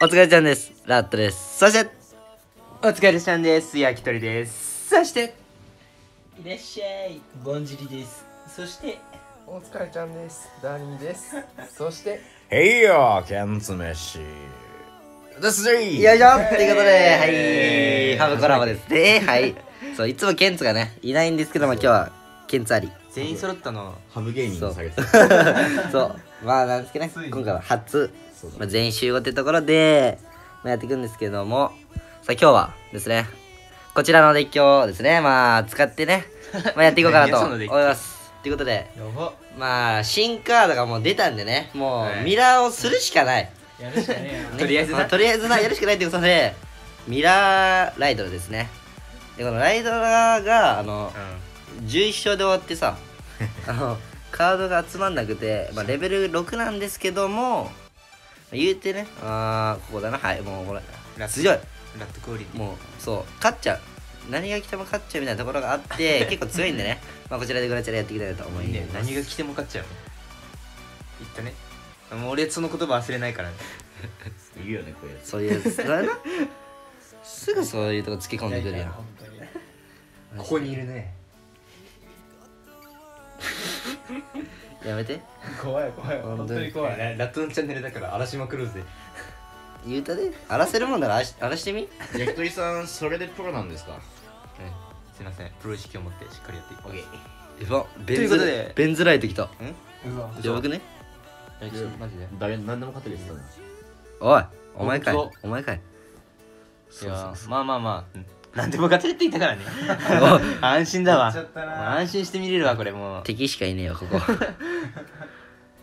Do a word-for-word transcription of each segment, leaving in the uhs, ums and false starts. お疲れちゃんです。ラットです。そして、お疲れちゃんです。焼き鳥です。そして、いらっしゃい。ぼんじりです。そして、お疲れちゃんです。ダニーです。そして、ヘイヨー、キャンツメシですし。よいしょということで、はい、ハブコラボですね。はい。そう、いつもケンツがね、いないんですけども、今日はケンツあり。全員揃ったのハブゲーミング下げてそう。まあなんですけどね、今回は初、まあ、全員集合ってところで、まあ、やっていくんですけども、さあ今日はですね、こちらのデッキをですね、まあ使ってね、まあやっていこうかなと思いますということで、まあ新カードがもう出たんでね、もうミラーをするしかないやるしかないよ、ね、とりあえずな、まあ、とりあえずなやるしかないってことで、ミラーライドラですね。でこのライドラがあの、うん、じゅういっ勝で終わってさあのカードが集まんなくて、まあ、レベルろくなんですけども、言うてね、あーここだな、はい、もうこれ強いラットクオリティ、もうそう勝っちゃう、何が来ても勝っちゃうみたいなところがあって結構強いんでねまあこちらでぐらいちゃらやっていきたいと思います。いいね、何が来ても勝っちゃう言ったね、もう俺その言葉忘れないからね言うよね、こういうやつ、そういうやつだなすぐそういうとこ突き込んでくるやん、本当にここにいるねやめて、怖い怖い、本当に怖いね。ラットのチャンネルだから荒らしまくろうぜ言うたで、荒らせるもんなら荒らしてみ焼き鳥さん、それでプロなんですかね、すいません、プロ意識を持ってしっかりやっていこう。オッケー、やば、ベンズ、ベンズライトきたん、やばくねマジで、誰、何でも勝てる人だな。おい、お前かい、お前かい。いや、まあまあまあなんでも勝てるって言ったからね安心だわ、安心して見れるわ、これもう敵しかいねえよ、ここ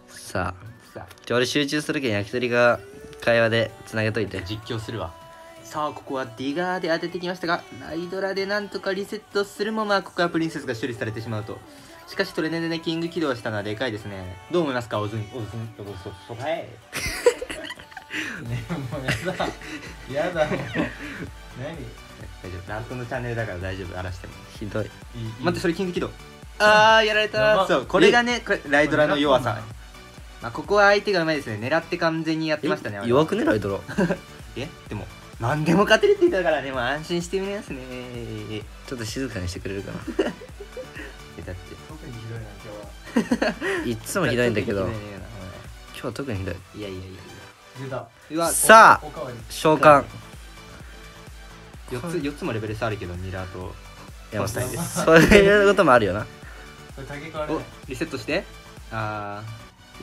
さあ、じゃあ俺集中するけん焼き鳥が会話でつなげといて実況するわ。さあ、ここはディガーで当ててきましたが、ライドラでなんとかリセットするも、まあここはプリンセスが処理されてしまうと。しかしトレネでね、キング起動したのはでかいですね。どう思いますか、おずん、おずん、おずん、おずん、はいね、もうやだやだ、もう何大丈夫、ラットのチャンネルだから大丈夫、荒らしてもひどい。待って、それキング起動、あーやられた。そう、これがね、ライドラの弱さ。まあここは相手がうまいですね、狙って完全にやってましたね。弱くね、ライドラえ、でも何でも勝てるって言ったからね、もう安心してみますね。ちょっと静かにしてくれるかな。だって特にひどいな、今日はいつもひどいんだけど、今日は特にひどい。いやいやいや、さあ召喚よっつ、よっつもレベル差あるけど、ミラーと本体でそういうこともあるよな。お、リセットして、あ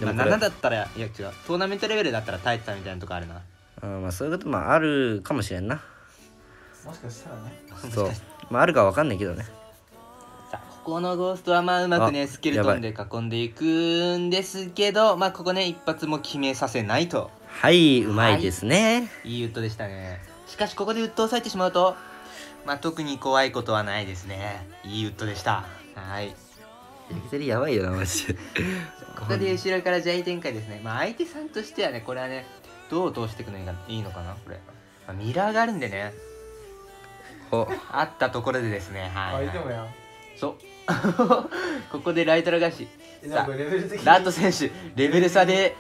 あ、まあななだったら、いや違う、トーナメントレベルだったら耐えてたみたいなとこあるな。うん、まあそういうこともあるかもしれんな、もしかしたらね。そう、まああるかわかんないけどね。さあ、ここのゴーストはまあうまくねスケルトンで囲んでいくんですけど、まあここね一発も決めさせないと。はい、うまいですね、いいウッドでしたね。しかしここでウッドを抑えてしまうと、まあ特に怖いことはないですね。いいウッドでした。はい、焼き鳥やばいよなマジでここで後ろから試合展開ですね。まあ相手さんとしてはね、これはねどう通していくのがいいのかな、これ、まあ、ミラーがあるんでねあったところでですね、はい、はい、そうここでライトラ返し、さあラット選手レベル差で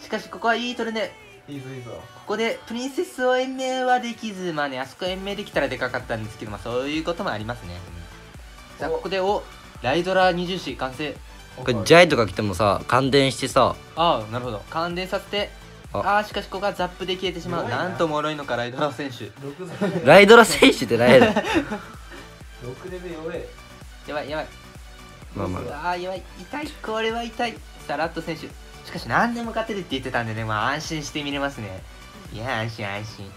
しかしここはいいトルネ、いいぞいいぞ。ここでプリンセスを延命はできず、まあね、あそこ延命できたらでかかったんですけど、まあそういうこともありますね。うん、さあここで、お、ライドラにじゅう子完成。これジャイとか来てもさ、感電してさ、ああなるほど、感電させて、ああしかしここがザップで消えてしまう。なんともろいのか、ライドラ選手ライドラ選手ってないだろろくレベル弱え、やばいやばい、まあまあ、ああやばい、痛い、これは痛い。さあラット選手、しかし何でも勝てるって言ってたんでね、まあ安心して見れますね。いや、安心安心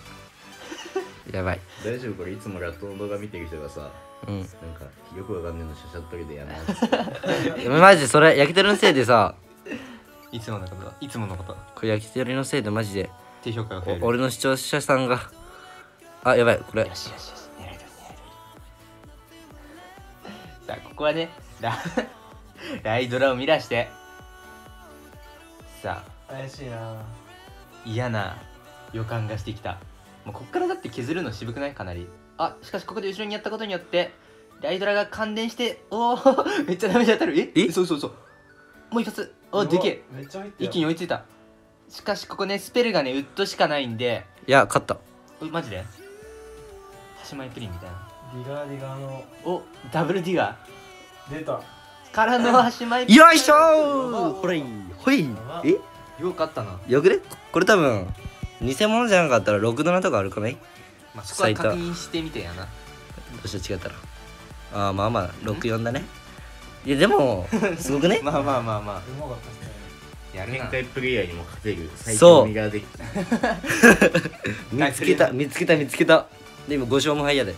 やばい、大丈夫、これいつもラットの動画見てる人がさ、うん、なんかよくわかんねえのしゃしゃっとりでやなマジでそれ焼き鳥のせいでさいつものこと、いつものこと、これ焼き鳥のせいでマジで低評価を、俺の視聴者さんが、あやばい、これよしよしよし、狙い取る狙い取るさあここはねラライドラをミラーして、さあ怪しいな、嫌な予感がしてきた。もうこっからだって削るの渋くない、かなり。あ、しかしここで後ろにやったことによってライドラが感電して、おおめっちゃダメージ当たる。ええ、そうそうそう、もう一発、おでけえ、一気に追いついた。しかしここねスペルがねウッドしかないんで、いや勝った。マジで八枚プリンみたいな。ディガーディガーのおダブルディガー出たからの八枚プリン。よいしょー、ほいほい。えよかったな。よくねこれ多分偽物じゃなかったらろくじゅうななとかあるかない。まあそこは確認してみてやな。どうして違ったらああまあまあろくじゅうよんだね。いやでもすごくね。まあまあまあまあうまかったですね。展開プレイヤーにも勝てる最強身ができた。見つけた見つけた見つけた。で今ご勝もはやで。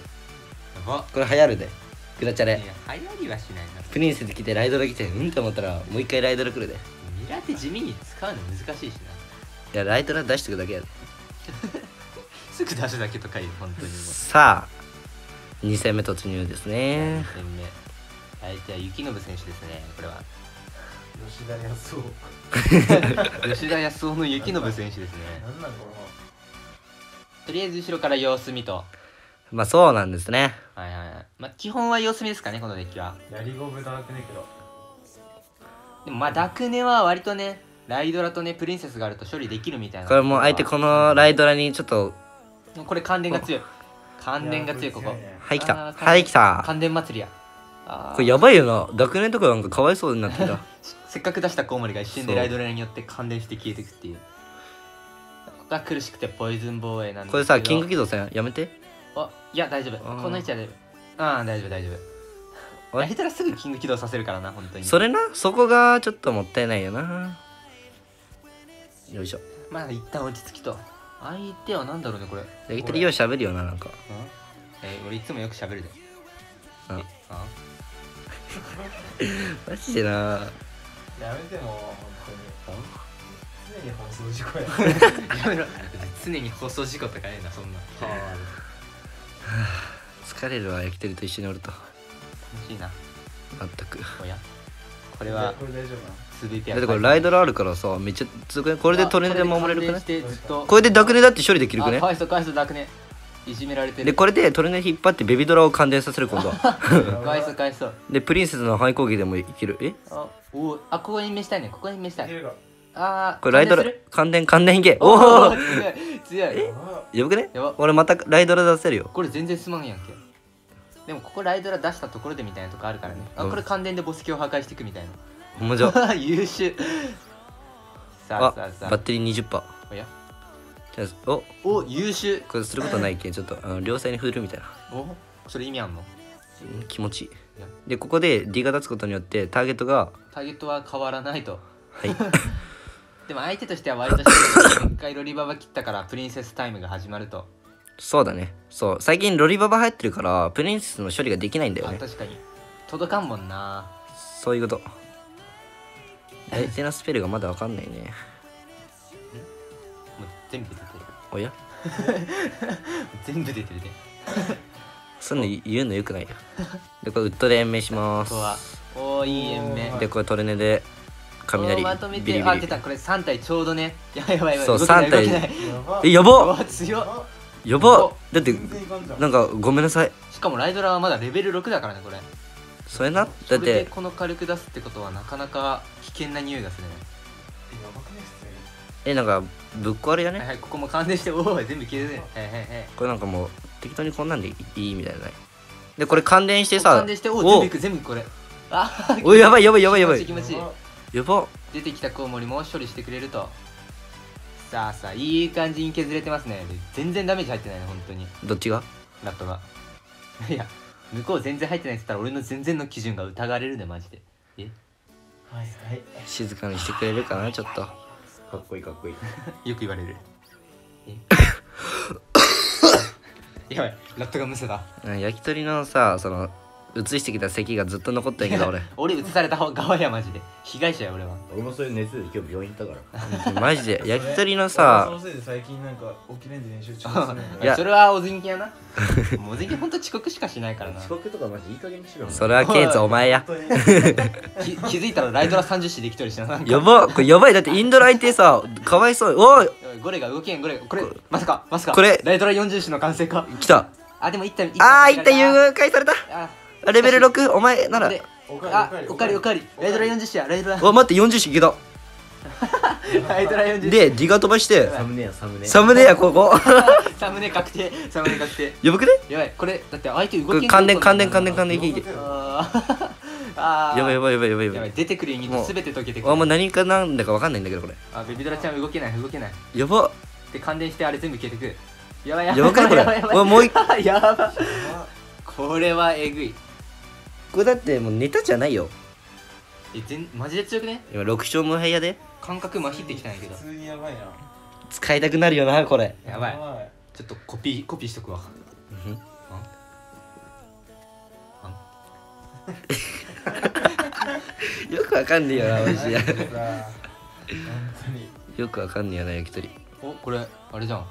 これはやるで。グラチャレ。いやはやりはしないな。プリンセス来てライドル来てうんと思ったらもう一回ライドル来るで。ミラって地味に使うの難しいしな。いやライドル出してくだけやで。すぐ出すだけとかいう本当に。さあに戦目突入ですね。に戦目。相手はユキノブ選手ですねこれは。吉田康夫吉田康夫の雪信選手ですね。なんなんこのとりあえず後ろから様子見と。まあそうなんですね。はいはいはい。まあ基本は様子見ですかねこのデッキは。やりゴブダークネクロ。でもまあダクネは割とねライドラとねプリンセスがあると処理できるみたいな。これもう相手このライドラにちょっとこれ関連が強い関連が強いここ。はい来たはい来た関連祭りや。これやばいよな。ダクネとかなんかかわいそうになってた。せっかく出したコウモリが一瞬でライドレによって感電して消えていくっていう。ここが苦しくてポイズン防衛なんで。これさキング起動戦やめて。あいや大丈夫こんな位置は大丈夫。ああ大丈夫大丈夫。ライドラすぐキング起動させるからな本当に。それなそこがちょっともったいないよな。よいしょ。まあ一旦落ち着きと。相手はなんだろうねこれ。レギトリようしゃべるよななんか。え俺いつもよくしゃべるで。ああマジでな。やめても本当に常に放送事故や。やめろ常に放送事故とかねえなそんな。疲れるわ焼き鳥と一緒におると。楽しいな。まったく。おやこれはこれ大丈夫な。だってこれライドラあるからさめっちゃ強くね。これでトレンで守れるくない。これでダクネだって処理できるくね。かわいそうかわいそうダクネ。いじめられてる。でこれでトレンで引っ張ってベビドラを感電させる今度は。かわいそうかわいそう。でプリンセスの範囲攻撃でもいける。えおお、あ、ここに召したいね、ここに召したい。ああ、これライドラ、感電、感電いけ。おお、強い。やばくね。俺またライドラ出せるよ。これ全然すまんやんけ。でもここライドラ出したところでみたいなとこあるからね。あ、これ感電で墓石を破壊していくみたいな。おもじょ。優秀。さあ、さあ、バッテリー にじゅっパーセント。おや。お、お、優秀。これすることないけん、ちょっと、あの、両サイに振るみたいな。お、それ意味あんの。気持ちいい。でここで D が立つことによってターゲットがターゲットは変わらないと。はいでも相手としては割といっかいロリババ切ったからプリンセスタイムが始まると。そうだね。そう最近ロリババ入ってるからプリンセスの処理ができないんだよね。確かに届かんもんな。そういうこと。相手のスペルがまだわかんないね。もう全部出てる。おや全部出てるねそんな言うのよくないよ。でこれウッドで延命します。おおいい延命でこれトレネで雷まとめて。あ出た。これさん体ちょうどね。やばいやばいやばい。そうさん体。えやばっ強っやばっ。だってなんかごめんなさい。しかもライドラはまだレベルろくだからねこれ。それなだってこの火力出すってことはなかなか危険な匂いがするね。えなんかぶっ壊れやね。はいここも感電しておお全部消えるね。はいはいはい。これなんかもう適当にこんなんでいいみたいな。でこれ感電してさ。感電しておお全部全部これ。あおやばいやばいやばいやばい。気持ちいい。やば。出てきたコウモリも処理してくれると。さあさあいい感じに削れてますね。全然ダメージ入ってないね本当に。どっちが？ラットが。いや向こう全然入ってないって言ったら俺の全然の基準が疑われるねマジで。え？はいはい。静かにしてくれるかなちょっと。かっこいいかっこいい。よく言われる。やばい、ラットがむせた。焼き鳥のさ、その映してきた席がずっと残ったんやけど俺俺映された方側やマジで被害者や俺は。俺もそういう熱で今日病院行ったからマジで焼き鳥のさそのせいで最近なんか起きれんで練習中ですね。いやそれはおずんきやな。おずんきほんと遅刻しかしないからな。遅刻とかマジいい加減にしろ。それはケンツお前や。気づいたらライドラさんじゅっしできとるしな。やばこれやばい。だってインドラ相手さかわいそう。おいゴレが動けんゴレ。これまさかまさかこれライドラよんじゅっしの完成か。来た。あでもいったああいった誘拐された。レベルろくお前なら。あおかわりおかわりライドラよんじゅっしやライドラ。お待ってよんじゅっしいけた。で、ギガ飛ばしてサムネやサムネサムネやここサムネ確定サムネ確定やばくねやばいこれだって相手動き関連関連関連関連関連やばいやばいやばいやばいやばい出てくる意味も全て解けてくるあんま何かなんだかわかんないんだけどこれあベビドラちゃん動けない動けないやばっで関連してあれ全部消えてくるやばいやばいやばいやばいやばいやばいやばこれはえぐいこれだってもうネタじゃないよえ全マジで強くね今ろく勝無敗やで感覚麻痺ってきたんやけど普通にやばいな使いたくなるよなこれやばいちょっとコピーコピーしとくわうんよくわかんねえよなマジでよくわかんねえよな焼き鳥おこれあれじゃん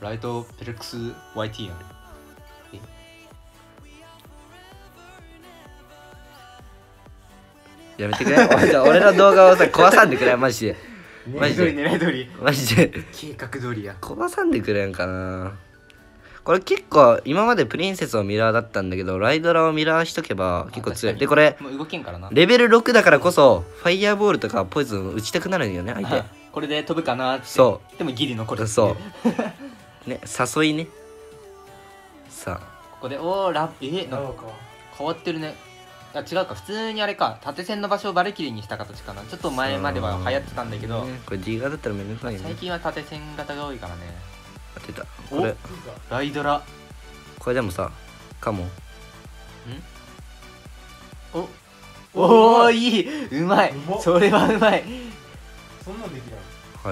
ライトペレックス ワイティー やんえやめてくれ俺の動画をさ壊さんでくれマジでマジで狙い通りマジで計画通りや壊さんでくれんかなこれ結構今までプリンセスをミラーだったんだけどライドラをミラーしとけば結構強いでこれもう動けんからなレベルろくだからこそファイヤーボールとかポイズンを打ちたくなるんよね相手これで飛ぶかなってそうでもギリ残るそうね誘いねさあここでおおラッピー変わってるねあ違うか普通にあれか縦線の場所をバルキリーにした形かなちょっと前までは流行ってたんだけどこれ D 型だったらめんどくさいね最近は縦線型が多いからね出たこれライドラこれでもさカモンおおおいいうまいそれはうまいそんなんできない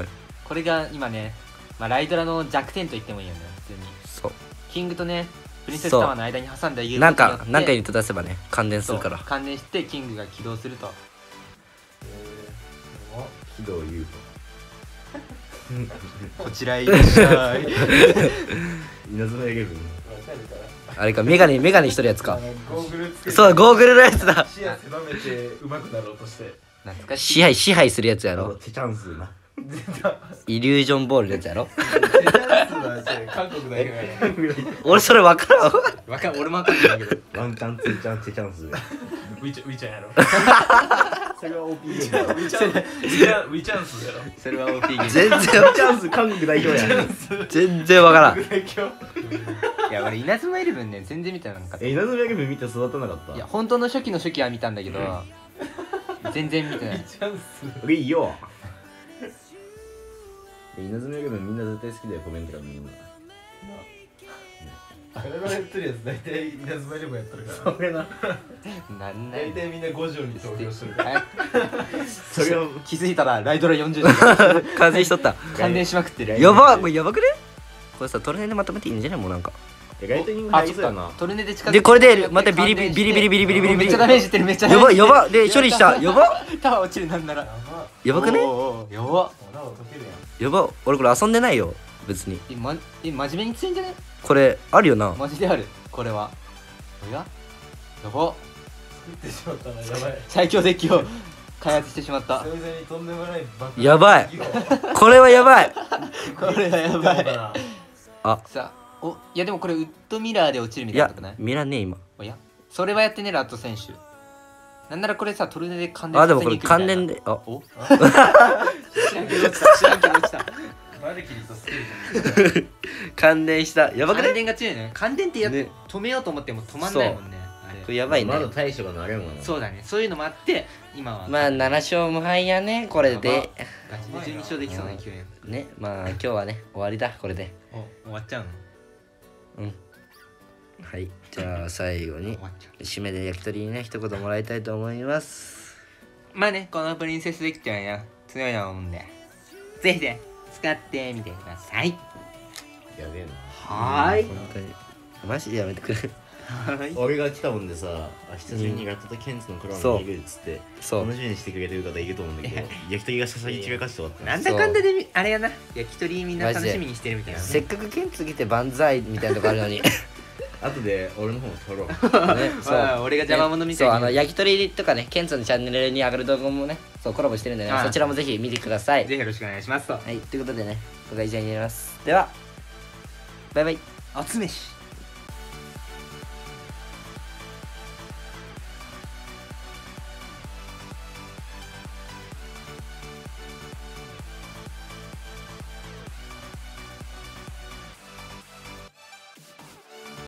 はいこれが今ねまあライドラの弱点と言ってもいいよね普通にそうキングとねプリンセスタワーの間に挟んだなんか何かに出せばね感電するから感電してキングが起動すると起動言うとこちらいらっしゃい稲妻やゲームあれかメガネメガネしとるやつかそうゴーグルのやつだ視野狭めてうまくなろうとして支配支配するやつやろチャンスなイリュージョンボールのやつやろ俺それ分からんわか俺も分かんないけどワンチャンツーチャンツーチャンスウィちゃんやろそれは オーピー ゲームだろ。ウィチャンスだろ。それは オーピー ゲーム。全然ウィチャンス韓国代表やん。全然わからん。いや俺稲妻イレブンね全然見たらなんか。え稲妻イレブン見て育たなかった。いや本当の初期の初期は見たんだけど全然見てない。ウィチャンス。ウィよ。稲妻イレブンみんな絶対好きだよコメントがみんな。我々やってるやつ大体稲妻イレブンやってるからそれななんない大体みんなごじょうに投票してるからそれを気づいたらライドラよんじゅう完成しとった完成しまくってるやばもうやばくねこれさトルネでまとめていいんじゃないもうなんかライトニング入りそうやなトルネで近づいてでこれでまたビリビリビリビリビリビリビリめっちゃダメージってるめっちゃやばやばで処理したやばタワー落ちるなんならやばくねやばやば俺これ遊んでないよ別にえ、ま、え、真面目に強いんじゃねこれ、あるよなマジである、これはおややば作ってしまったな、やばい最強デッキを開発してしまったやばいこれはやばいこれはやばいあさあ、お、いやでもこれウッドミラーで落ちるみたいなことないいや、ミラーねえ今おやそれはやってねえラット選手なんならこれさ、トルネで関連させに行くみたいなあ、でもこれ関連で、あ、お知らんけど落ちた、知らんけど落ちたバルキリーとスキルじゃん感電したやばくない感電が強いね感電ってやっ止めようと思っても止まんないもんねこれやばいねまだ対処がなれんもんそうだねそういうのもあって今はまあななしょうむはいやねこれでガチでじゅうにしょうできそうな勢いねまあ今日はね終わりだこれで終わっちゃうのうんはいじゃあ最後に締めで焼き鳥にね一言もらいたいと思いますまあねこのプリンセスできちゃうや強いなもんでぜひね使ってみてください。やべえな。はーい。本当にマジでやめてくれ。俺が来たもんでさ、明日中にガットとケンツのコラボに行くっつって、楽しみにしてくれてる方いると思うんだけど、焼き鳥がささぎ散らかして終わった。なんだかんだであれやな、焼き鳥みんな楽しみにしてるみたいな。せっかくケンツ来て万歳みたいなとこあるのに。後で俺の方も撮ろう。ね、そう、俺が邪魔者みたいな。そう、あの焼き鳥とかね、ケンツのチャンネルに上がる動画もね。コラボしてるんでね、そちらもぜひ見てください。ぜひよろしくお願いしますと。はい、ということでね、今回以上になります。では、バイバイ。おつめし。